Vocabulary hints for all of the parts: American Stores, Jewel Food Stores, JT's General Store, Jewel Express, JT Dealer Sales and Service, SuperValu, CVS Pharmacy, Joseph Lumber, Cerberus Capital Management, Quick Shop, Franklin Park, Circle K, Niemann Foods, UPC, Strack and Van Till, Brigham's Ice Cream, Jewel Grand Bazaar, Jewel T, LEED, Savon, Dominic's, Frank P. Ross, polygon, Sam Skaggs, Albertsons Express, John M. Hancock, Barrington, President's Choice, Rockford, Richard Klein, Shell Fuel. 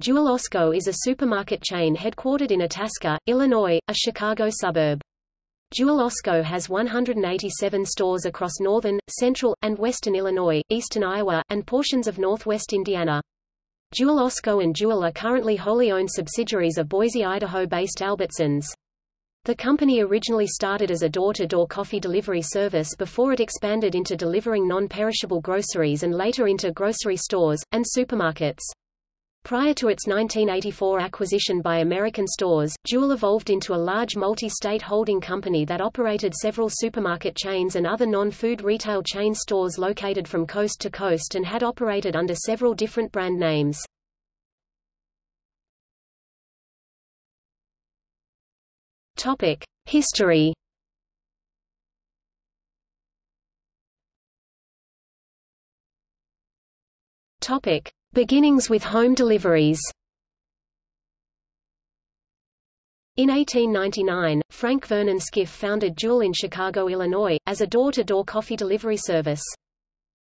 Jewel-Osco is a supermarket chain headquartered in Itasca, Illinois, a Chicago suburb. Jewel-Osco has 187 stores across northern, central, and western Illinois, eastern Iowa, and portions of northwest Indiana. Jewel-Osco and Jewel are currently wholly owned subsidiaries of Boise, Idaho-based Albertsons. The company originally started as a door-to-door coffee delivery service before it expanded into delivering non-perishable groceries and later into grocery stores, and supermarkets. Prior to its 1984 acquisition by American Stores, Jewel evolved into a large multi-state holding company that operated several supermarket chains and other non-food retail chain stores located from coast to coast and had operated under several different brand names. Topic: History. Topic: Beginnings with home deliveries. In 1899, Frank Vernon Skiff founded Jewel in Chicago, Illinois, as a door-to-door coffee delivery service.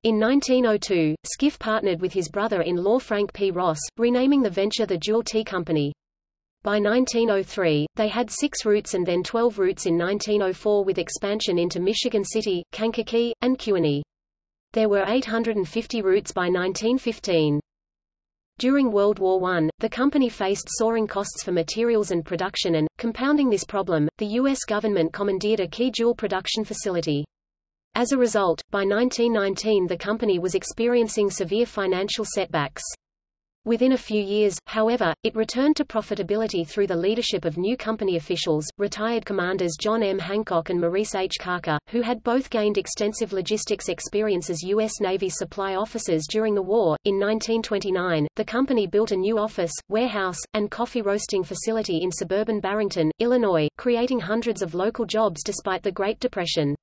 In 1902, Skiff partnered with his brother-in-law Frank P. Ross, renaming the venture the Jewel Tea Company. By 1903, they had 6 routes and then 12 routes in 1904 with expansion into Michigan City, Kankakee, and Kewanee. There were 850 routes by 1915. During World War I, the company faced soaring costs for materials and production and, compounding this problem, the U.S. government commandeered a key Jewel production facility. As a result, by 1919 the company was experiencing severe financial setbacks. Within a few years, however, it returned to profitability through the leadership of new company officials, retired commanders John M. Hancock and Maurice H. Carker, who had both gained extensive logistics experience as U.S. Navy supply officers during the war. In 1929, the company built a new office, warehouse, and coffee roasting facility in suburban Barrington, Illinois, creating hundreds of local jobs despite the Great Depression.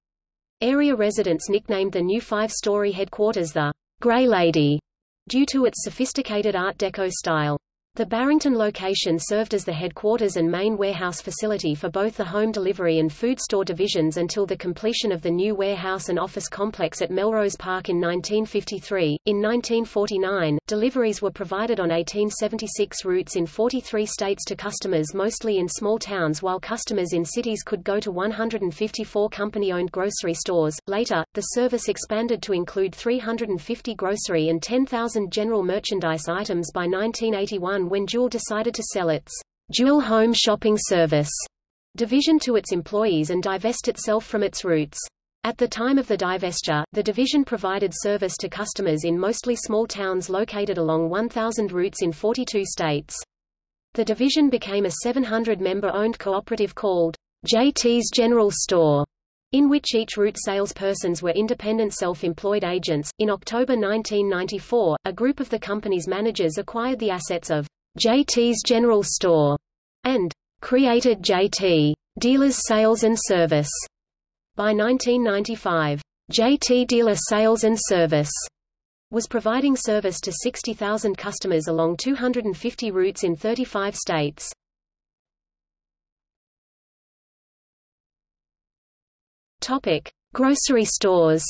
Area residents nicknamed the new 5-story headquarters the Gray Lady, due to its sophisticated Art Deco style. The Barrington location served as the headquarters and main warehouse facility for both the home delivery and food store divisions until the completion of the new warehouse and office complex at Melrose Park in 1953. In 1949, deliveries were provided on 1876 routes in 43 states to customers mostly in small towns, while customers in cities could go to 154 company-owned grocery stores. Later, the service expanded to include 350 grocery and 10,000 general merchandise items by 1981. When Jewel decided to sell its Jewel Home Shopping Service division to its employees and divest itself from its roots. At the time of the divestiture, the division provided service to customers in mostly small towns located along 1,000 routes in 42 states. The division became a 700-member-owned cooperative called JT's General Store, in which each route salespersons were independent self-employed agents. In October 1994, a group of the company's managers acquired the assets of JT's General Store and created JT Dealers Sales and Service. By 1995, JT Dealer Sales and Service was providing service to 60,000 customers along 250 routes in 35 states. Topic: Grocery stores.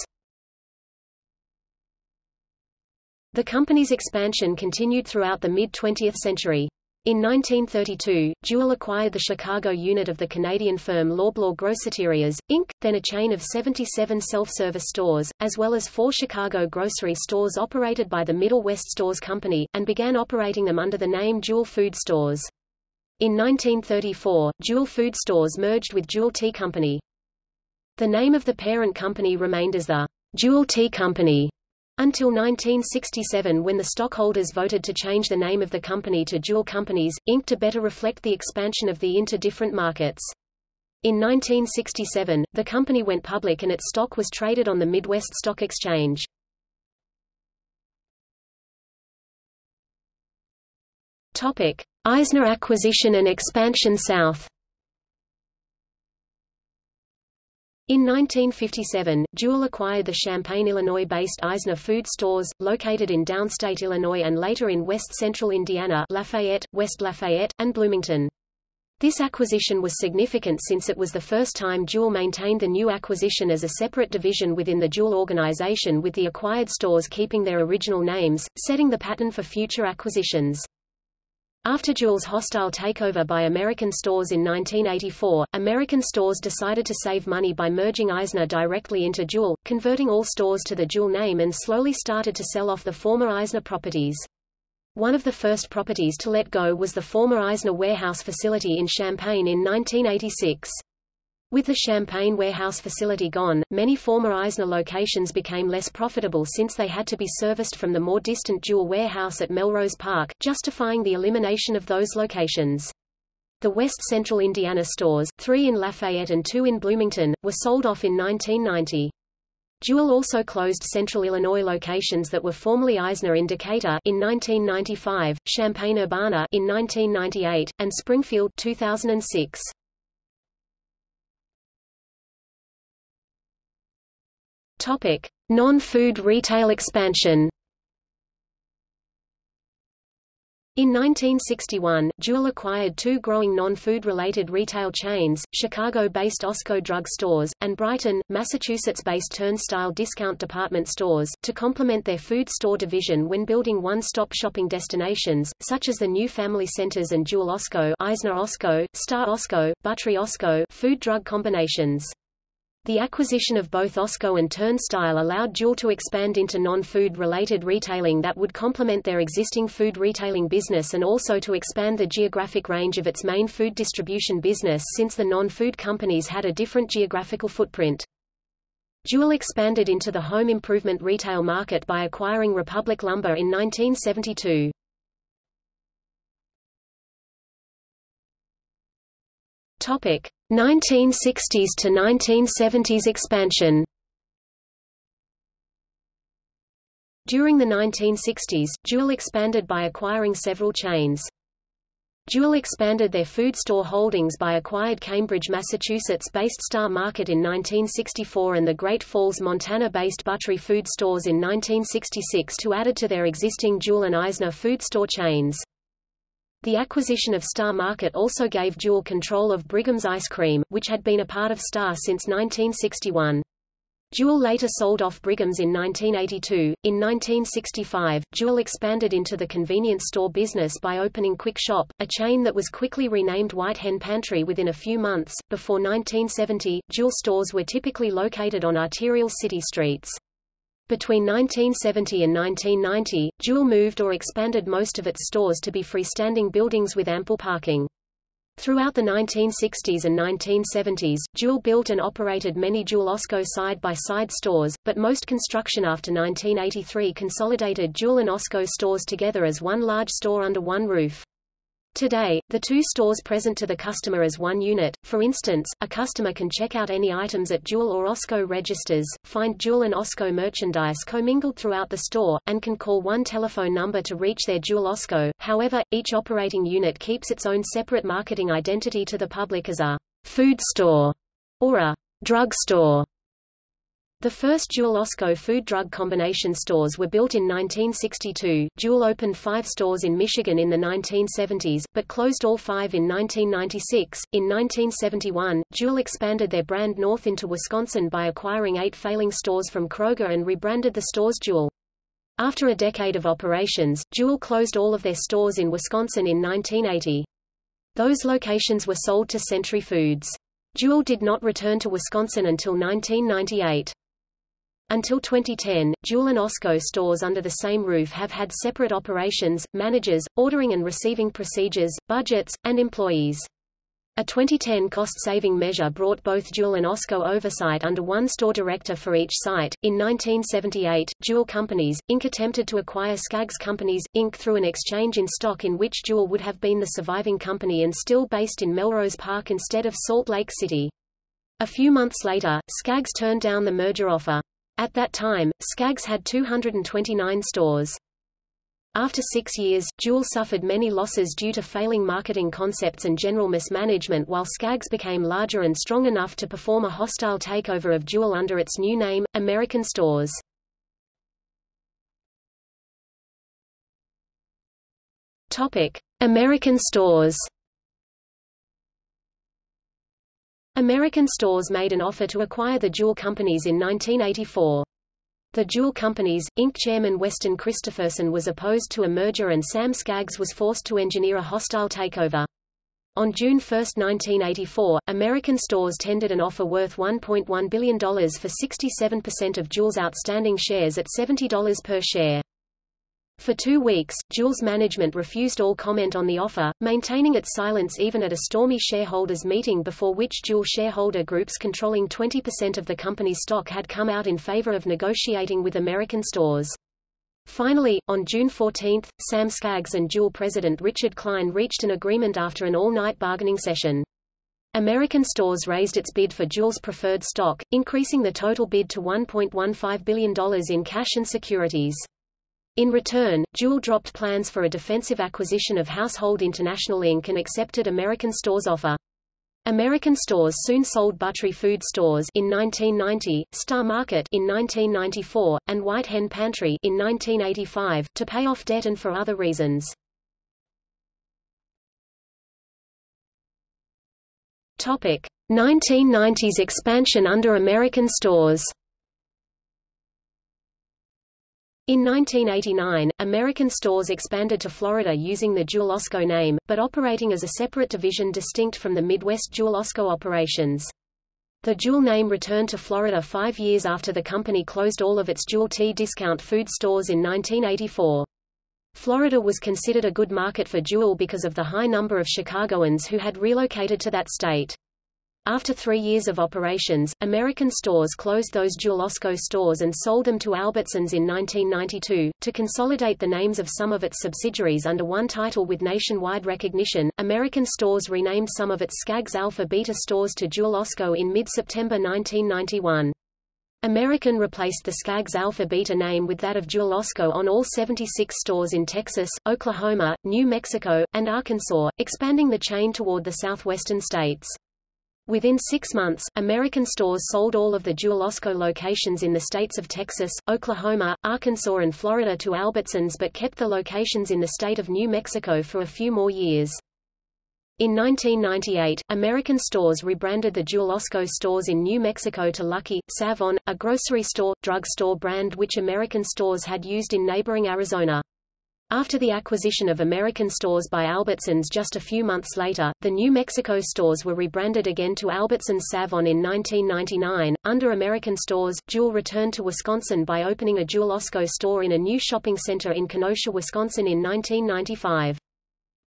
The company's expansion continued throughout the mid-20th century. In 1932, Jewel acquired the Chicago unit of the Canadian firm Loblaw Groceterias, Inc., then a chain of 77 self-service stores, as well as 4 Chicago grocery stores operated by the Middle West Stores Company, and began operating them under the name Jewel Food Stores. In 1934, Jewel Food Stores merged with Jewel Tea Company. The name of the parent company remained as the Jewel Tea Company until 1967, when the stockholders voted to change the name of the company to Jewel Companies, Inc. to better reflect the expansion of the into different markets. In 1967, the company went public and its stock was traded on the Midwest Stock Exchange. Eisner acquisition and expansion south. In 1957, Jewel acquired the Champaign, Illinois-based Eisner Food Stores, located in downstate Illinois and later in west-central Indiana, Lafayette, West Lafayette, and Bloomington. This acquisition was significant since it was the first time Jewel maintained the new acquisition as a separate division within the Jewel organization, with the acquired stores keeping their original names, setting the pattern for future acquisitions. After Jewel's hostile takeover by American Stores in 1984, American Stores decided to save money by merging Eisner directly into Jewel, converting all stores to the Jewel name, and slowly started to sell off the former Eisner properties. One of the first properties to let go was the former Eisner warehouse facility in Champaign in 1986. With the Champaign warehouse facility gone, many former Eisner locations became less profitable since they had to be serviced from the more distant Jewel warehouse at Melrose Park, justifying the elimination of those locations. The West Central Indiana stores, 3 in Lafayette and 2 in Bloomington, were sold off in 1990. Jewel also closed Central Illinois locations that were formerly Eisner in Decatur in 1995, Champaign-Urbana in 1998, and Springfield 2006. Non-food retail expansion. In 1961, Jewel acquired 2 growing non-food related retail chains, Chicago-based Osco drug stores, and Brighton, Massachusetts-based Turn Style discount department stores, to complement their food store division when building one-stop shopping destinations, such as the new family centers and Jewel-Osco, Eisner-Osco, Star-Osco, Buttery-Osco food drug combinations. The acquisition of both Osco and Turn Style allowed Jewel to expand into non-food related retailing that would complement their existing food retailing business, and also to expand the geographic range of its main food distribution business, since the non-food companies had a different geographical footprint. Jewel expanded into the home improvement retail market by acquiring Republic Lumber in 1972. Topic: 1960s to 1970s expansion. During the 1960s, Jewel expanded by acquiring several chains. Jewel expanded their food store holdings by acquired Cambridge, Massachusetts-based Star Market in 1964 and the Great Falls, Montana-based Buttery Food Stores in 1966 to add to their existing Jewel and Eisner food store chains. The acquisition of Star Market also gave Jewel control of Brigham's Ice Cream, which had been a part of Star since 1961. Jewel later sold off Brigham's in 1982. In 1965, Jewel expanded into the convenience store business by opening Quick Shop, a chain that was quickly renamed White Hen Pantry within a few months. Before 1970, Jewel stores were typically located on arterial city streets. Between 1970 and 1990, Jewel moved or expanded most of its stores to be freestanding buildings with ample parking. Throughout the 1960s and 1970s, Jewel built and operated many Jewel-Osco side-by-side stores, but most construction after 1983 consolidated Jewel and Osco stores together as one large store under one roof. Today, the two stores present to the customer as one unit. For instance, a customer can check out any items at Jewel or Osco registers, find Jewel and Osco merchandise commingled throughout the store, and can call one telephone number to reach their Jewel Osco. However, each operating unit keeps its own separate marketing identity to the public as a food store or a drug store. The first Jewel-Osco food-drug combination stores were built in 1962. Jewel opened 5 stores in Michigan in the 1970s, but closed all 5 in 1996. In 1971, Jewel expanded their brand north into Wisconsin by acquiring 8 failing stores from Kroger and rebranded the stores Jewel. After a decade of operations, Jewel closed all of their stores in Wisconsin in 1980. Those locations were sold to Century Foods. Jewel did not return to Wisconsin until 1998. Until 2010, Jewel and Osco stores under the same roof have had separate operations, managers, ordering and receiving procedures, budgets, and employees. A 2010 cost-saving measure brought both Jewel and Osco oversight under one store director for each site. In 1978, Jewel Companies, Inc. attempted to acquire Skaggs Companies, Inc. through an exchange in stock in which Jewel would have been the surviving company and still based in Melrose Park instead of Salt Lake City. A few months later, Skaggs turned down the merger offer. At that time, Skaggs had 229 stores. After 6 years, Jewel suffered many losses due to failing marketing concepts and general mismanagement, while Skaggs became larger and strong enough to perform a hostile takeover of Jewel under its new name, American Stores. Topic: American Stores. American Stores made an offer to acquire the Jewel Companies in 1984. The Jewel Companies, Inc. chairman Weston Christopherson was opposed to a merger and Sam Skaggs was forced to engineer a hostile takeover. On June 1, 1984, American Stores tendered an offer worth $1.1 billion for 67% of Jewel's outstanding shares at $70 per share. For 2 weeks, Jewel's management refused all comment on the offer, maintaining its silence even at a stormy shareholders' meeting before which Jewel shareholder groups controlling 20% of the company's stock had come out in favor of negotiating with American Stores. Finally, on June 14, Sam Skaggs and Jewel president Richard Klein reached an agreement after an all-night bargaining session. American Stores raised its bid for Jewel's preferred stock, increasing the total bid to $1.15 billion in cash and securities. In return, Jewel dropped plans for a defensive acquisition of Household International Inc. and accepted American Stores' offer. American Stores soon sold Buttery Food Stores in 1990, Star Market in 1994, and White Hen Pantry in 1985 to pay off debt and for other reasons. Topic: 1990s expansion under American Stores. In 1989, American Stores expanded to Florida using the Jewel-Osco name, but operating as a separate division distinct from the Midwest Jewel-Osco operations. The Jewel name returned to Florida 5 years after the company closed all of its Jewel Tea discount food stores in 1984. Florida was considered a good market for Jewel because of the high number of Chicagoans who had relocated to that state. After 3 years of operations, American Stores closed those Jewel-Osco stores and sold them to Albertsons in 1992. To consolidate the names of some of its subsidiaries under one title with nationwide recognition, American Stores renamed some of its Skaggs Alpha Beta stores to Jewel-Osco in mid-September 1991. American replaced the Skaggs Alpha Beta name with that of Jewel-Osco on all 76 stores in Texas, Oklahoma, New Mexico, and Arkansas, expanding the chain toward the southwestern states. Within 6 months, American Stores sold all of the Jewel-Osco locations in the states of Texas, Oklahoma, Arkansas and Florida to Albertsons but kept the locations in the state of New Mexico for a few more years. In 1998, American Stores rebranded the Jewel-Osco stores in New Mexico to Lucky, Savon, a grocery store, drugstore brand which American Stores had used in neighboring Arizona. After the acquisition of American Stores by Albertsons just a few months later, the New Mexico stores were rebranded again to Albertsons Savon in 1999. Under American Stores, Jewel returned to Wisconsin by opening a Jewel-Osco store in a new shopping center in Kenosha, Wisconsin in 1995.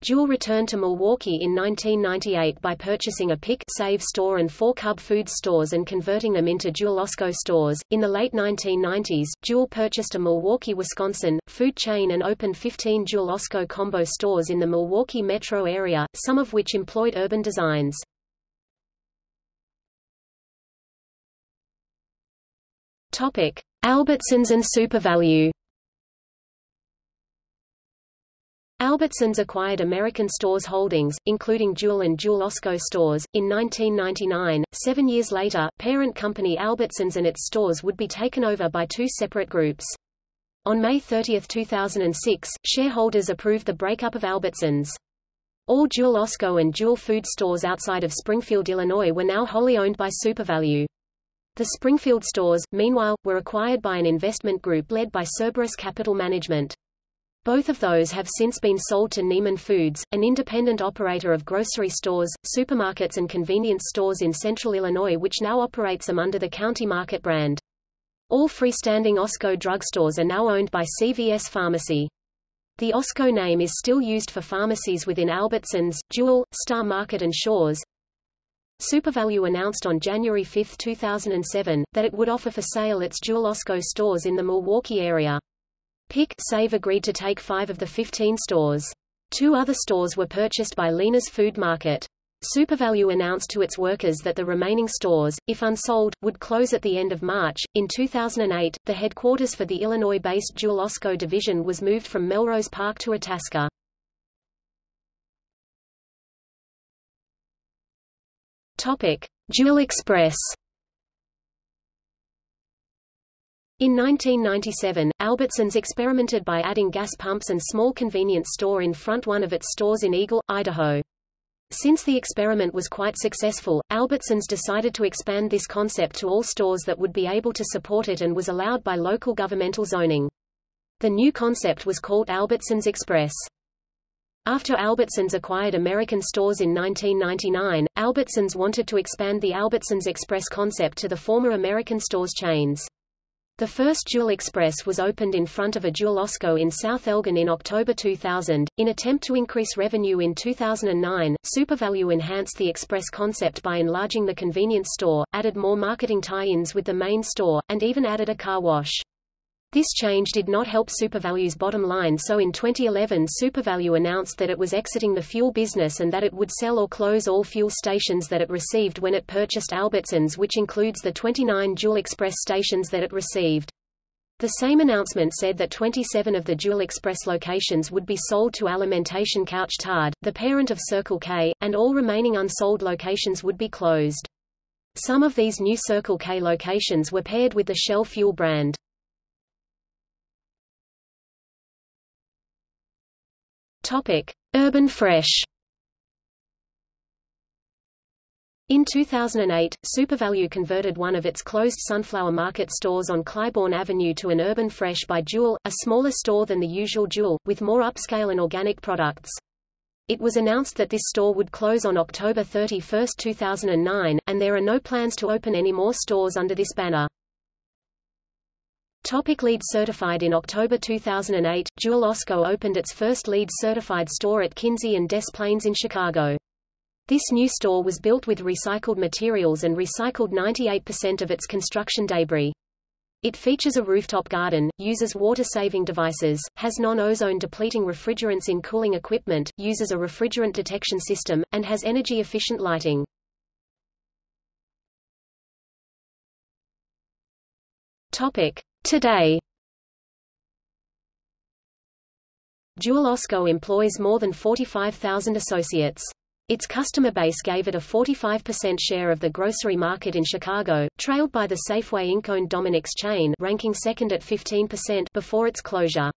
Jewel returned to Milwaukee in 1998 by purchasing a Pick 'n Save store and 4 Cub Food stores and converting them into Jewel-Osco stores. In the late 1990s, Jewel purchased a Milwaukee, Wisconsin, food chain and opened 15 Jewel-Osco combo stores in the Milwaukee metro area, some of which employed urban designs. Topic: Albertsons and SuperValu. Albertsons acquired American Stores holdings, including Jewel and Jewel-Osco stores, in 1999. 7 years later, parent company Albertsons and its stores would be taken over by two separate groups. On May 30, 2006, shareholders approved the breakup of Albertsons. All Jewel-Osco and Jewel Food stores outside of Springfield, Illinois were now wholly owned by SuperValu. The Springfield stores, meanwhile, were acquired by an investment group led by Cerberus Capital Management. Both of those have since been sold to Niemann Foods, an independent operator of grocery stores, supermarkets and convenience stores in central Illinois which now operates them under the County Market brand. All freestanding Osco drugstores are now owned by CVS Pharmacy. The Osco name is still used for pharmacies within Albertsons, Jewel, Star Market and Shaw's. SuperValu announced on January 5, 2007, that it would offer for sale its Jewel-Osco stores in the Milwaukee area. Pick 'n Save agreed to take 5 of the 15 stores. 2 other stores were purchased by Lena's Food Market. SuperValu announced to its workers that the remaining stores, if unsold, would close at the end of March. In 2008, the headquarters for the Illinois-based Jewel-Osco division was moved from Melrose Park to Itasca. Topic: Jewel Express. In 1997, Albertsons experimented by adding gas pumps and small convenience store in front one of its stores in Eagle, Idaho. Since the experiment was quite successful, Albertsons decided to expand this concept to all stores that would be able to support it and was allowed by local governmental zoning. The new concept was called Albertsons Express. After Albertsons acquired American Stores in 1999, Albertsons wanted to expand the Albertsons Express concept to the former American Stores chains. The first Jewel Express was opened in front of a Jewel-Osco in South Elgin in October 2000. In attempt to increase revenue in 2009, SuperValu enhanced the Express concept by enlarging the convenience store, added more marketing tie-ins with the main store, and even added a car wash. This change did not help SuperValu's bottom line, so in 2011 SuperValu announced that it was exiting the fuel business and that it would sell or close all fuel stations that it received when it purchased Albertsons, which includes the 29 Jewel Express stations that it received. The same announcement said that 27 of the Jewel Express locations would be sold to Alimentation Couche Tard, the parent of Circle K, and all remaining unsold locations would be closed. Some of these new Circle K locations were paired with the Shell fuel brand. Urban Fresh. In 2008, SuperValu converted one of its closed Sunflower Market stores on Clybourne Avenue to an Urban Fresh by Jewel, a smaller store than the usual Jewel, with more upscale and organic products. It was announced that this store would close on October 31, 2009, and there are no plans to open any more stores under this banner. LEED certified. In October 2008, Jewel-Osco opened its first LEED certified store at Kinsey and Des Plaines in Chicago. This new store was built with recycled materials and recycled 98% of its construction debris. It features a rooftop garden, uses water-saving devices, has non-ozone depleting refrigerants in cooling equipment, uses a refrigerant detection system, and has energy-efficient lighting. Today, Jewel-Osco employs more than 45,000 associates. Its customer base gave it a 45% share of the grocery market in Chicago, trailed by the Safeway Inc.-owned Dominic's chain, ranking second at 15% before its closure.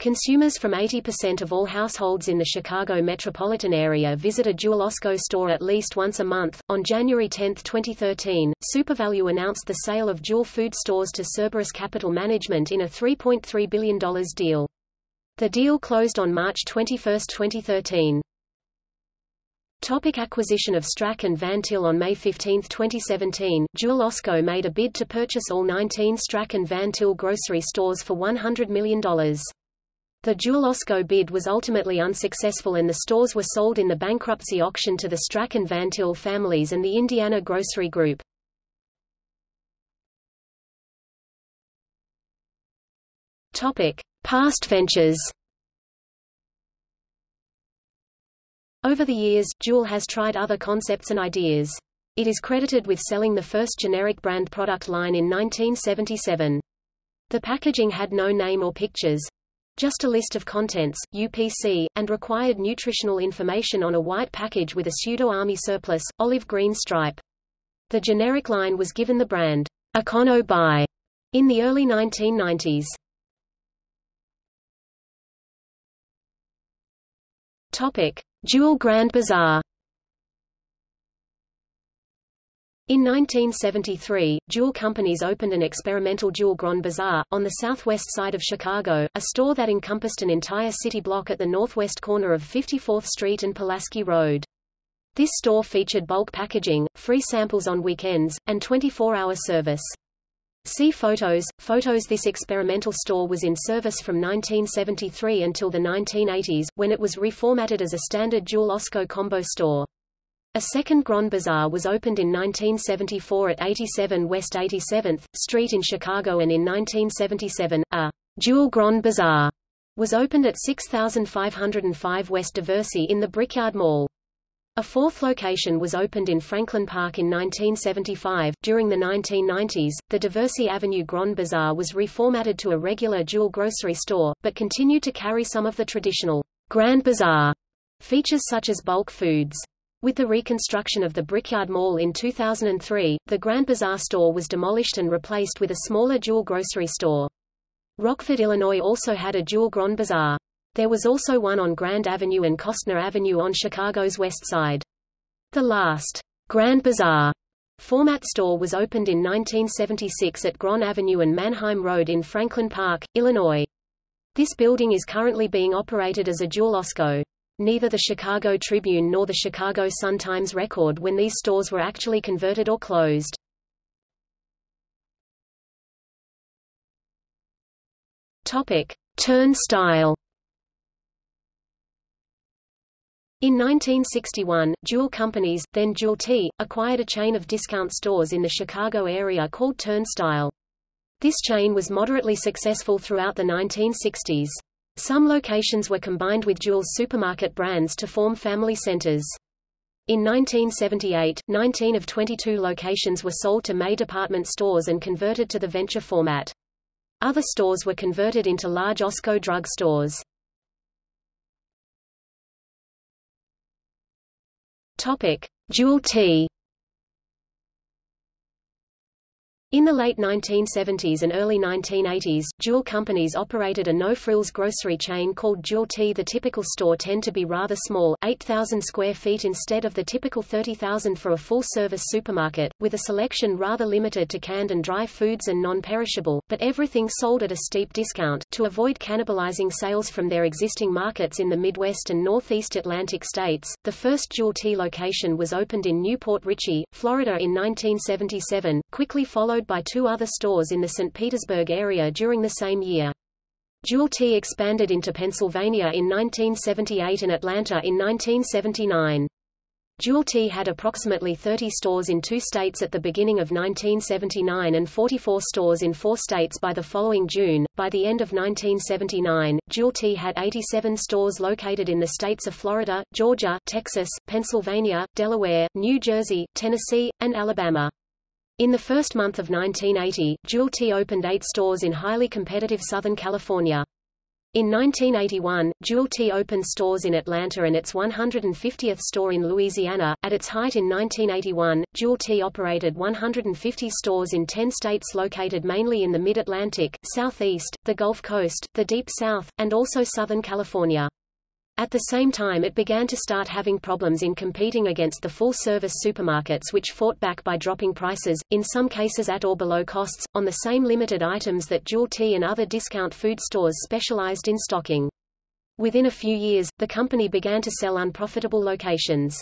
Consumers from 80% of all households in the Chicago metropolitan area visit a Jewel-Osco store at least once a month. On January 10, 2013, SuperValu announced the sale of Jewel Food Stores to Cerberus Capital Management in a $3.3 billion deal. The deal closed on March 21, 2013. Topic: acquisition of Strack and Van Till. On May 15, 2017, Jewel-Osco made a bid to purchase all 19 Strack and Van Till grocery stores for $100 million. The Jewel-Osco bid was ultimately unsuccessful and the stores were sold in the bankruptcy auction to the Strack and Van Till families and the Indiana Grocery Group. Past ventures. Over the years, Jewel has tried other concepts and ideas. It is credited with selling the first generic brand product line in 1977. The packaging had no name or pictures, just a list of contents, UPC, and required nutritional information on a white package with a pseudo-army surplus, olive green stripe. The generic line was given the brand, Econo Buy, in the early 1990s. Jewel Grand Bazaar. In 1973, Jewel Companies opened an experimental Jewel Grand Bazaar, on the southwest side of Chicago, a store that encompassed an entire city block at the northwest corner of 54th Street and Pulaski Road. This store featured bulk packaging, free samples on weekends, and 24-hour service. See photos. This experimental store was in service from 1973 until the 1980s, when it was reformatted as a standard Jewel-Osco combo store. A second Grand Bazaar was opened in 1974 at 87 West 87th Street in Chicago, and in 1977, a Jewel Grand Bazaar was opened at 6505 West Diversey in the Brickyard Mall. A fourth location was opened in Franklin Park in 1975. During the 1990s, the Diversey Avenue Grand Bazaar was reformatted to a regular Jewel grocery store, but continued to carry some of the traditional Grand Bazaar features such as bulk foods. With the reconstruction of the Brickyard Mall in 2003, the Grand Bazaar store was demolished and replaced with a smaller Jewel grocery store. Rockford, Illinois also had a Jewel Grand Bazaar. There was also one on Grand Avenue and Costner Avenue on Chicago's West Side. The last Grand Bazaar format store was opened in 1976 at Grand Avenue and Mannheim Road in Franklin Park, Illinois. This building is currently being operated as a Jewel-Osco. Neither the Chicago Tribune nor the Chicago Sun-Times record when these stores were actually converted or closed. Turn Style. In 1961, Jewel Companies, then Jewel T, acquired a chain of discount stores in the Chicago area called Turn Style. This chain was moderately successful throughout the 1960s. Some locations were combined with Jewel's supermarket brands to form family centers. In 1978, 19 of 22 locations were sold to May department stores and converted to the venture format. Other stores were converted into large Osco drug stores. Jewel Tea. In the late 1970s and early 1980s, Jewel Companies operated a no-frills grocery chain called Jewel Tea. The typical store tended to be rather small, 8,000 square feet instead of the typical 30,000 for a full-service supermarket, with a selection rather limited to canned and dry foods and non-perishable, but everything sold at a steep discount, to avoid cannibalizing sales from their existing markets in the Midwest and Northeast Atlantic states. The first Jewel Tea location was opened in Newport Richey, Florida in 1977, quickly followed by two other stores in the St. Petersburg area during the same year. Jewel Tea expanded into Pennsylvania in 1978 and Atlanta in 1979. Jewel Tea had approximately 30 stores in 2 states at the beginning of 1979 and 44 stores in 4 states by the following June. By the end of 1979, Jewel Tea had 87 stores located in the states of Florida, Georgia, Texas, Pennsylvania, Delaware, New Jersey, Tennessee, and Alabama. In the first month of 1980, Jewel Tea opened 8 stores in highly competitive Southern California. In 1981, Jewel Tea opened stores in Atlanta and its 150th store in Louisiana. At its height in 1981, Jewel Tea operated 150 stores in 10 states located mainly in the Mid-Atlantic, Southeast, the Gulf Coast, the Deep South, and also Southern California. At the same time, it began to start having problems in competing against the full-service supermarkets, which fought back by dropping prices, in some cases at or below costs, on the same limited items that Jewel Tea and other discount food stores specialized in stocking. Within a few years, the company began to sell unprofitable locations.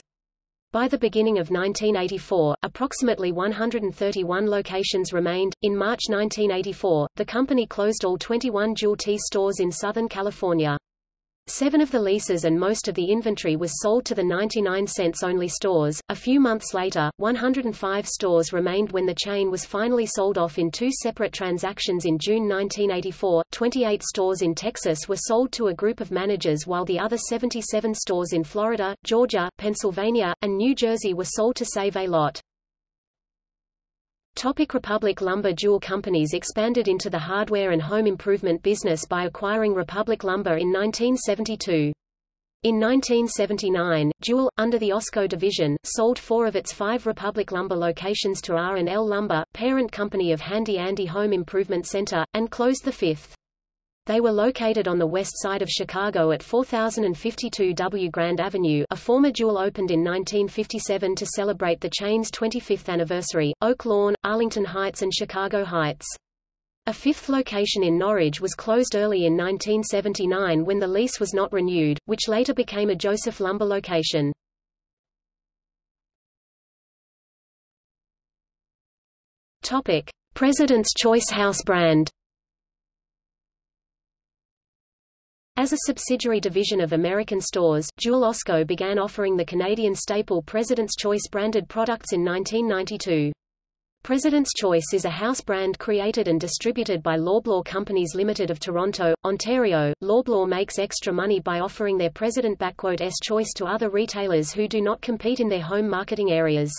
By the beginning of 1984, approximately 131 locations remained. In March 1984, the company closed all 21 Jewel Tea stores in Southern California. 7 of the leases and most of the inventory was sold to the 99-cent only stores. A few months later, 105 stores remained when the chain was finally sold off in 2 separate transactions in June 1984. 28 stores in Texas were sold to a group of managers, while the other 77 stores in Florida, Georgia, Pennsylvania, and New Jersey were sold to Save a Lot. Republic Lumber. Jewel Companies expanded into the hardware and home improvement business by acquiring Republic Lumber in 1972. In 1979, Jewel, under the Osco division, sold 4 of its 5 Republic Lumber locations to R&L Lumber, parent company of Handy Andy Home Improvement Center, and closed the 5th. They were located on the west side of Chicago at 4052 W Grand Avenue. A former Jewel opened in 1957 to celebrate the chain's 25th anniversary, Oak Lawn, Arlington Heights and Chicago Heights. A 5th location in Norridge was closed early in 1979 when the lease was not renewed, which later became a Joseph Lumber location. President's Choice house brand. As a subsidiary division of American Stores, Jewel-Osco began offering the Canadian staple President's Choice branded products in 1992. President's Choice is a house brand created and distributed by Loblaw Companies Limited of Toronto, Ontario. Loblaw makes extra money by offering their President's Choice to other retailers who do not compete in their home marketing areas.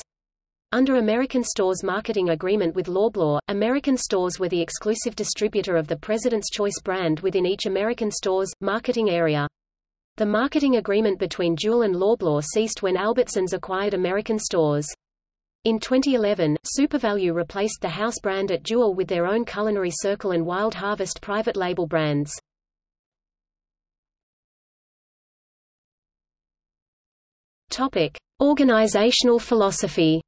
Under American Stores' marketing agreement with Loblaw, American Stores were the exclusive distributor of the President's Choice brand within each American Stores' marketing area. The marketing agreement between Jewel and Loblaw ceased when Albertsons acquired American Stores. In 2011, SuperValu replaced the house brand at Jewel with their own Culinary Circle and Wild Harvest private label brands. Organizational philosophy.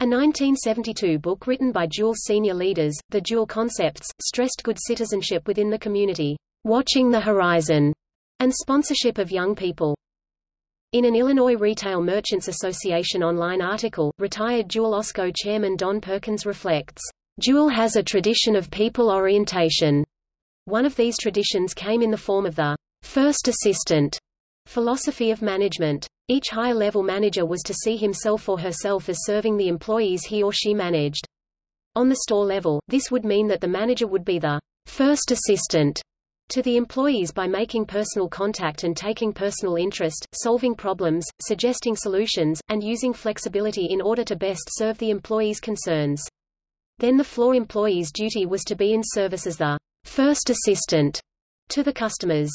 A 1972 book written by Jewel senior leaders, The Jewel Concepts, stressed good citizenship within the community, watching the horizon, and sponsorship of young people. In an Illinois Retail Merchants Association online article, retired Jewel-Osco chairman Don Perkins reflects, "Jewel has a tradition of people orientation." One of these traditions came in the form of the first assistant philosophy of management. Each high-level manager was to see himself or herself as serving the employees he or she managed. On the store level, this would mean that the manager would be the first assistant to the employees by making personal contact and taking personal interest, solving problems, suggesting solutions, and using flexibility in order to best serve the employees' concerns. Then the floor employee's duty was to be in service as the first assistant to the customers.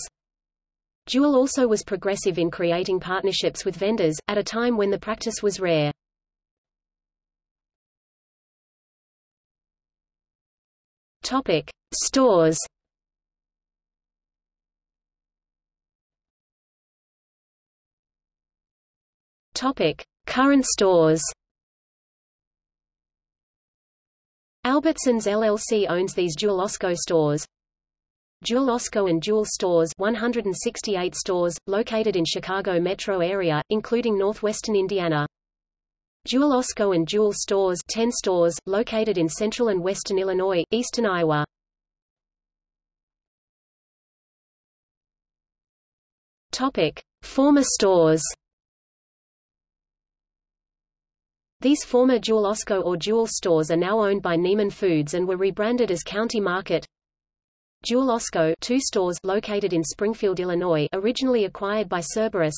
Jewel also was progressive in creating partnerships with vendors, at a time when the practice was rare. Topic: Stores. Topic: Current stores. Albertsons LLC owns these Jewel-Osco stores. Jewel-Osco and Jewel Stores, 168 stores, located in Chicago metro area, including northwestern Indiana. Jewel-Osco and Jewel Stores, 10 stores, located in central and western Illinois, eastern Iowa. Topic: Former stores. These former Jewel-Osco or Jewel stores are now owned by Niemann Foods and were rebranded as County Market. Jewel-Osco, 2 stores, located in Springfield, Illinois, originally acquired by Cerberus.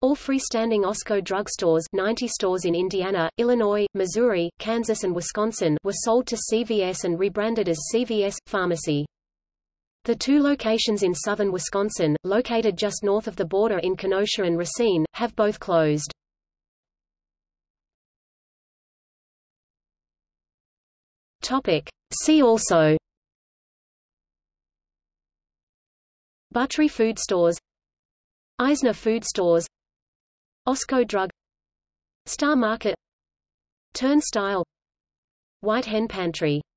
All freestanding Osco drugstores, 90 stores in Indiana, Illinois, Missouri, Kansas and Wisconsin, were sold to CVS and rebranded as CVS Pharmacy. The 2 locations in southern Wisconsin, located just north of the border in Kenosha and Racine, have both closed. Topic: See also. Buttery Food Stores, Eisner Food Stores, Osco Drug, Star Market, Turn Style, White Hen Pantry.